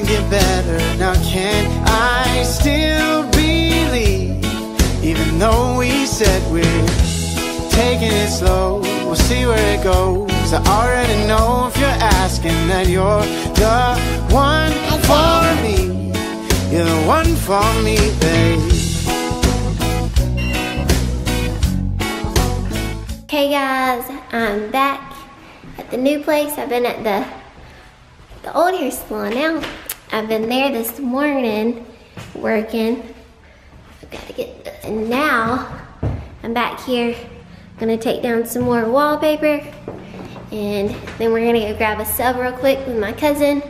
doesn't get better. Now can I still believe, even though we said we're taking it slow? We'll see where it goes. I already know, if you're asking, that you're the one for me. You're the one for me, babe. Hey guys, I'm back at the new place. I've been at the old hair salon now. I've been there this morning working. I've got to get this. And now I'm back here. I'm gonna take down some more wallpaper, and then we're gonna go grab a sub real quick with my cousin.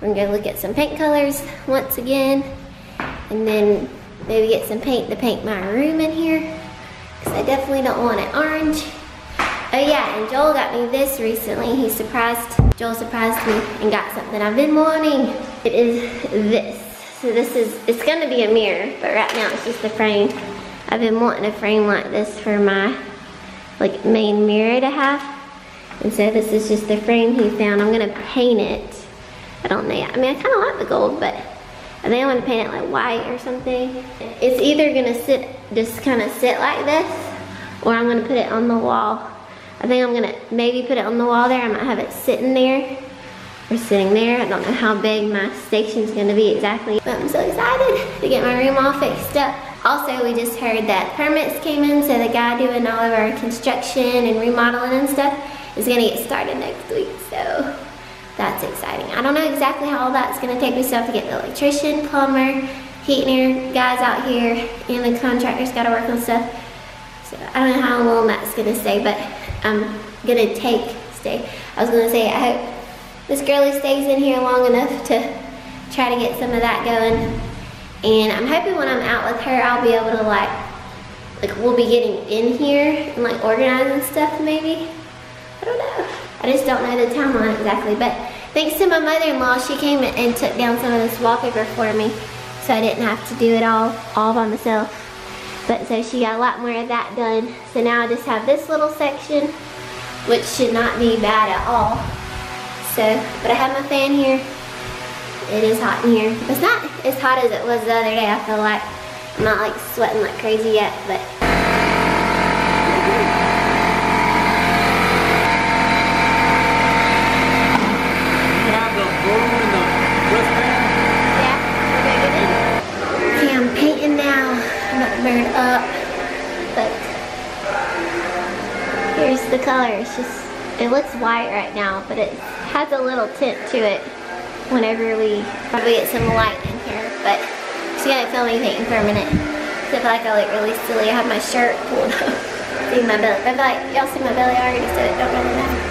We're gonna go look at some paint colors once again, and then maybe get some paint to paint my room in here, because I definitely don't want it orange. Oh yeah, and Joel got me this recently. Joel surprised me and got something I've been wanting. It is this. So this is, it's gonna be a mirror, but right now it's just a frame. I've been wanting a frame like this for my like main mirror to have. And so this is just the frame he found. I'm gonna paint it. I don't know yet. I mean, I kinda like the gold, but I think I'm gonna paint it like white or something. It's either gonna sit, just kinda sit like this, or I'm gonna put it on the wall. I think I'm gonna maybe put it on the wall there. I might have it sitting there or sitting there. I don't know how big my station's gonna be exactly. But I'm so excited to get my room all fixed up. Also, we just heard that permits came in, so the guy doing all of our construction and remodeling and stuff is gonna get started next week, so that's exciting. I don't know exactly how all that's gonna take. We still have to get the electrician, plumber, heating guys out here, and the contractor's gotta work on stuff. So I don't know how long that's gonna stay, but I'm gonna stay. I was gonna say, I hope this girlie stays in here long enough to try to get some of that going. And I'm hoping when I'm out with her, I'll be able to like we'll be getting in here and like organizing stuff maybe. I don't know. I just don't know the timeline exactly, but thanks to my mother-in-law, she came and took down some of this wallpaper for me, so I didn't have to do it all by myself. But so she got a lot more of that done. So now I just have this little section, which should not be bad at all. So, but I have my fan here. It is hot in here. It's not as hot as it was the other day, I feel like. I'm not like sweating like crazy yet, but up, but here's the color. It's just, it looks white right now, but it has a little tint to it whenever we probably get some light in here, but she can't film anything for a minute. So I feel like I look really silly. I have my shirt pulled up. See my belly. I feel like y'all see my belly already, so it don't really matter.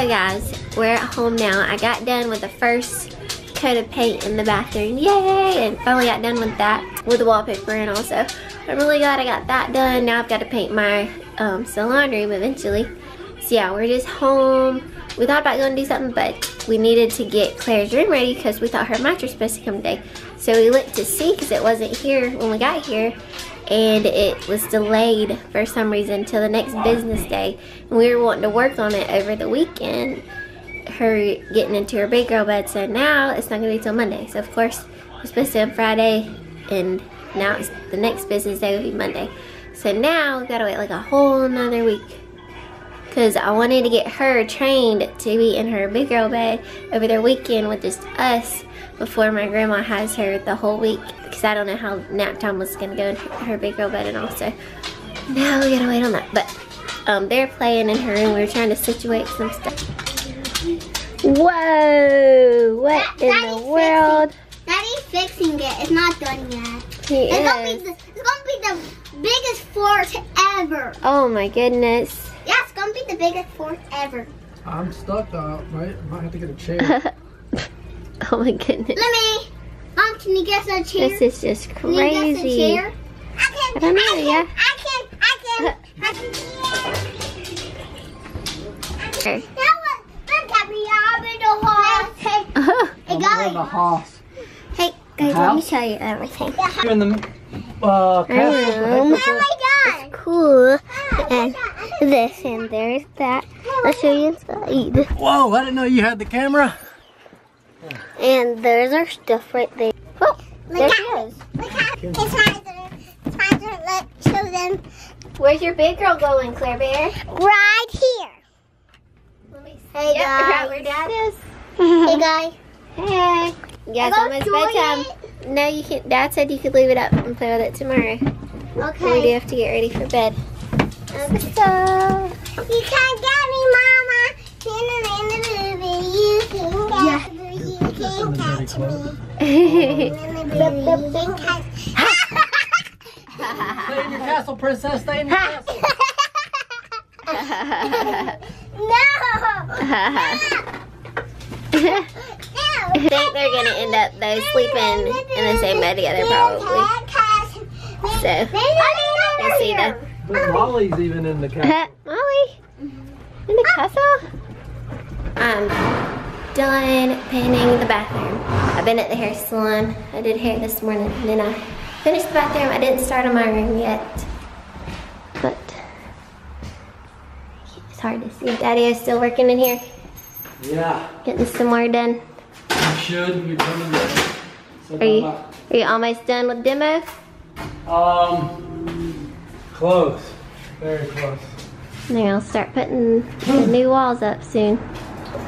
So guys, we're at home now. I got done with the first coat of paint in the bathroom. Yay! And finally got done with that, with the wallpaper and also. I'm really glad I got that done. Now I've got to paint my salon room eventually. So yeah, we're just home. We thought about going to do something, but we needed to get Claire's room ready because we thought her mattress was supposed to come today. So we looked to see, because it wasn't here when we got here, and it was delayed for some reason till the next business day. And we were wanting to work on it over the weekend, her getting into her big girl bed, so now it's not gonna be till Monday. So of course, it was supposed to be on Friday, and now it's the next business day will be Monday. So now, gotta wait like a whole another week. Cause I wanted to get her trained to be in her big girl bed over their weekend with just us before my grandma has her the whole week. Cause I don't know how nap time was gonna go in her big girl bed and all. So now we gotta wait on that. But they're playing in her room. We were trying to situate some stuff. Whoa! What that, in the world? Daddy's fixing it. It's not done yet. It's gonna be the biggest fort ever. Oh my goodness. Yeah, it's gonna be the biggest fort ever. I'm stuck out, right? I might have to get a chair. Oh my goodness. Let me. Mom, can you get us a chair? This is just crazy. Can you get us a chair? I can. Okay. Now look at me. I'm in the horse. Hey, I'm in the horse. Hey, guys, let me show you everything. We're in the room. Oh my god. It's cool. And this, and there's that. I'll show you inside. Whoa, I didn't know you had the camera. And there's our stuff right there. Oh, there she is. Look how it's show them. Where's your big girl going, Claire Bear? Right here. Let me see. Hey, guys. Where Dad is? Hey, guys. Hey. Yeah, it's almost bedtime. No, you can't. Dad said you could leave it up and play with it tomorrow. Okay. We do have to get ready for bed. So, you can't get me, Mama. You can't catch me. Stay in your castle, princess. Stay in your castle. No. I think they're going to end up, though, sleeping in the same bed together, probably. So, we'll see them. Molly's even in the castle. Molly? In the castle? I'm done painting the bathroom. I've been at the hair salon. I did hair this morning, and then I finished the bathroom. I didn't start on my room yet. But it's hard to see. Daddy is still working in here. Yeah. Getting some more done. You should. You're coming back. So are you almost done with demo? Close. Very close. Now I'll start putting the new walls up soon. I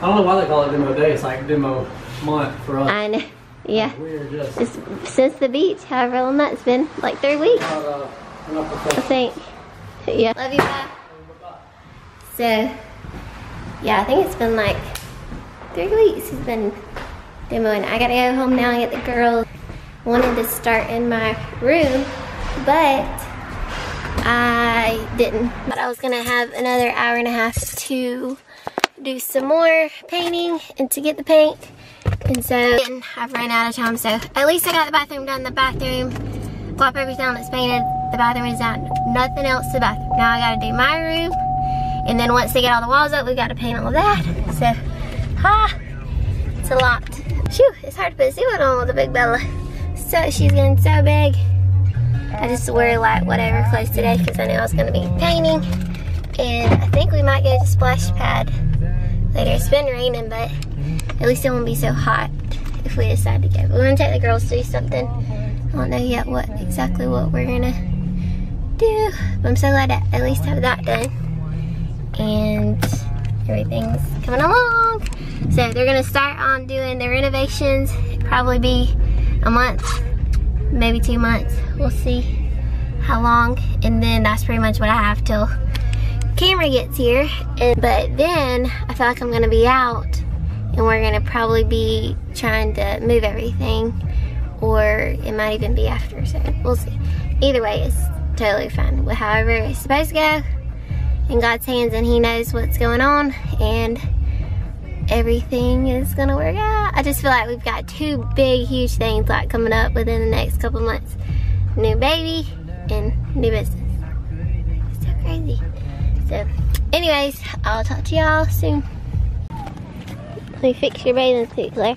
don't know why they call it demo day. It's like demo month for us. I know. Yeah. We're just... It's since the beach, however long that's been. Like 3 weeks. I think. Yeah. Love you, bye. So, yeah, I think it's been like 3 weeks. It's been demoing. I gotta go home now and get the girls. Wanted to start in my room, but... I didn't, but I was gonna have another hour and a half to do some more painting and to get the paint, and so I've run out of time. So at least I got the bathroom done. The bathroom, wipe everything that's painted. The bathroom is done. Nothing else to the bathroom. Now I gotta do my room, and then once they get all the walls up, we gotta paint all that. So, it's a lot. Phew, it's hard to put a sealant on with a big Bella. So she's getting so big. I just wear like whatever clothes today because I knew I was going to be painting, and I think we might go to Splash Pad later. It's been raining, but at least it won't be so hot if we decide to go. But we're going to take the girls to do something. I don't know yet exactly what we're going to do, but I'm so glad to at least have that done, and everything's coming along. So they're going to start on doing the renovations. It'll probably be a month, maybe 2 months. We'll see how long, and then that's pretty much what I have till camera gets here. But then I feel like I'm gonna be out, and we're gonna probably be trying to move everything, or it might even be after, so we'll see. Either way, it's totally fine. However it's supposed to go, in God's hands, and He knows what's going on, and everything is gonna work out. I just feel like we've got 2 big, huge things like coming up within the next couple months. New baby and new business. It's so crazy. So, anyways, I'll talk to y'all soon. Let me fix your bathing suit, Claire.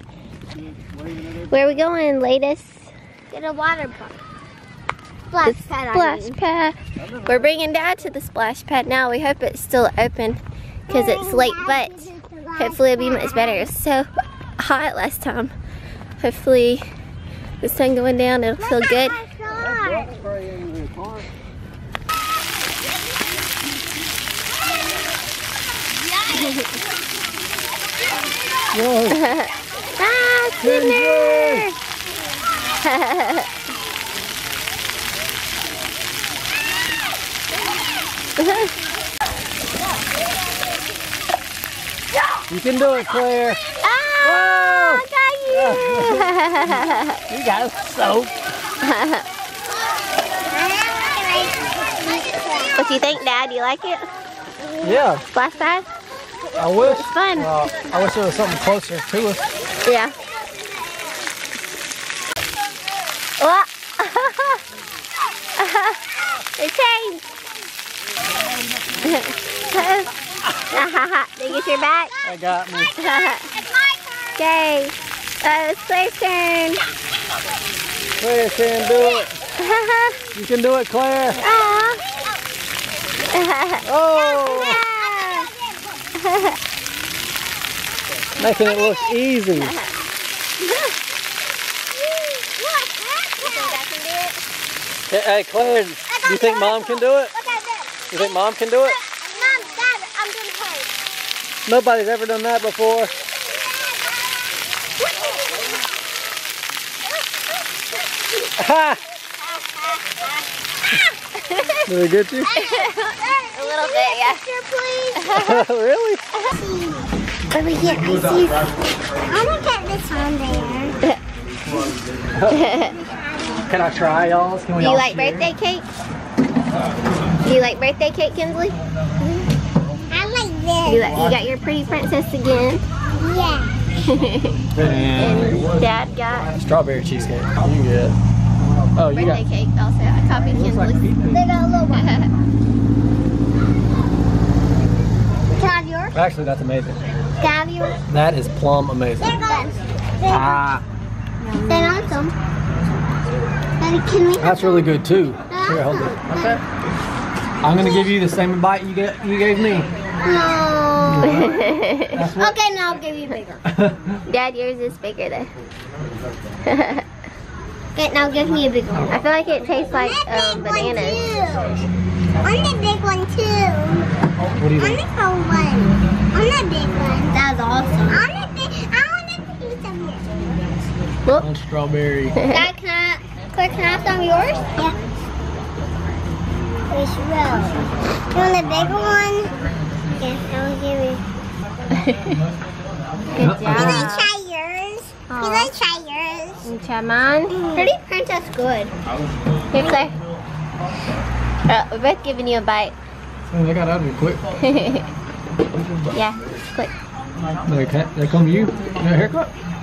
Where are we going, latest? To the water park. Splash pad. Splash pad. We're bringing Dad to the splash pad now. We hope it's still open because it's late, but hopefully it'll be much better. It's so hot last time. Hopefully the sun going down, it'll feel good. Swimmer! You can do it, Claire. Oh, I got you. You got soap. What do you think, Dad? You like it? Yeah. Last time? I wish. It's fun. I wish there was something closer to us. Yeah. They changed. Did you get your back? I got me. It's my turn. Okay. It's Claire's turn. Claire can do it. You can do it, Claire. Oh. Making it look easy. Look, hey, Claire, do you think Mom can do it? You think Mom can do it? Mom, Dad, I'm doing it. Nobody's ever done that before. Ha! Did they get you? A little bit, yeah. Really? Over here, I see. I'm gonna get this on there. Can I try y'all? Do you like birthday cake? Do you like birthday cake, Kinsley? I like this. You got your pretty princess again. Yeah. And Dad got strawberry cheesecake. You get. Oh, you got birthday cake also. I copied Kinsley. They got a little one. Actually, that's amazing. That is plum amazing. Ah. Awesome. That's really good too. Here, hold it. Okay. I'm gonna give you the same bite you gave me. No. Okay, now I'll give you bigger. Dad, yours is bigger though. Okay, now give me a big one. I feel like it tastes like bananas. I'm the big one too. What do you think? I'm the one. I'm the big one. That was awesome. I'm the big. I want to eat some of this. One strawberry. Dad, can I have some of yours? Yeah. We should roll. You want the big one? Yes, I will give you. Good job. Can I try yours? Aww. Can I try yours? You try mine. Pretty princess, good. Here, Claire. We're both giving you a bite. They got out of me quick. Yeah, quick. They come to you. You got a haircut?